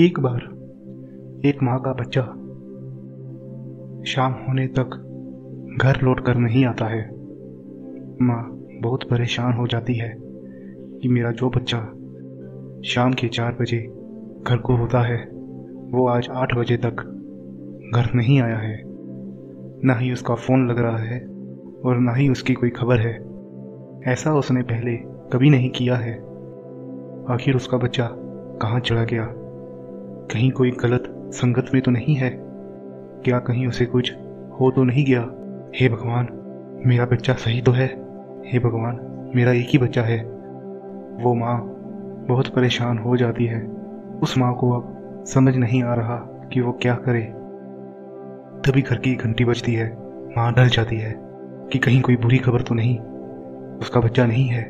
एक बार एक माँ का बच्चा शाम होने तक घर लौटकर नहीं आता है। माँ बहुत परेशान हो जाती है कि मेरा जो बच्चा शाम के 4 बजे घर को होता है वो आज 8 बजे तक घर नहीं आया है, ना ही उसका फ़ोन लग रहा है और ना ही उसकी कोई खबर है। ऐसा उसने पहले कभी नहीं किया है। आखिर उसका बच्चा कहाँ चला गया? कहीं कोई गलत संगत में तो नहीं है? क्या कहीं उसे कुछ हो तो नहीं गया? हे भगवान, मेरा बच्चा सही तो है? हे भगवान, मेरा एक ही बच्चा है। वो माँ बहुत परेशान हो जाती है। उस माँ को अब समझ नहीं आ रहा कि वो क्या करे। तभी घर की घंटी बजती है। माँ डर जाती है कि कहीं कोई बुरी खबर तो नहीं, उसका बच्चा नहीं है।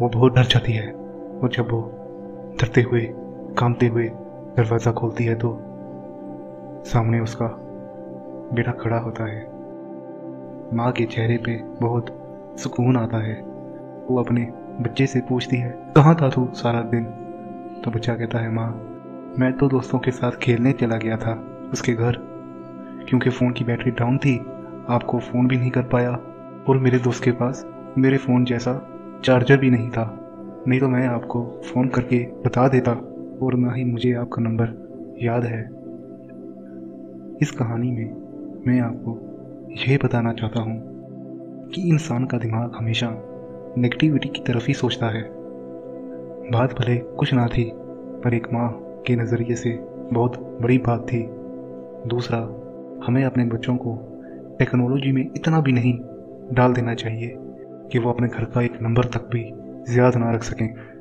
वो बहुत डर जाती है और जब वो डरते हुए कांपते हुए दरवाज़ा खोलती है तो सामने उसका बेटा खड़ा होता है। माँ के चेहरे पे बहुत सुकून आता है। वो अपने बच्चे से पूछती है, कहाँ था तू सारा दिन? तो बच्चा कहता है, माँ मैं तो दोस्तों के साथ खेलने चला गया था उसके घर, क्योंकि फ़ोन की बैटरी डाउन थी, आपको फ़ोन भी नहीं कर पाया और मेरे दोस्त के पास मेरे फ़ोन जैसा चार्जर भी नहीं था, नहीं तो मैं आपको फ़ोन करके बता देता और ना ही मुझे आपका नंबर याद है। इस कहानी में मैं आपको यह बताना चाहता हूँ कि इंसान का दिमाग हमेशा नेगेटिविटी की तरफ ही सोचता है। बात भले कुछ ना थी पर एक माँ के नज़रिए से बहुत बड़ी बात थी। दूसरा, हमें अपने बच्चों को टेक्नोलॉजी में इतना भी नहीं डाल देना चाहिए कि वो अपने घर का एक नंबर तक भी याद ना रख सकें।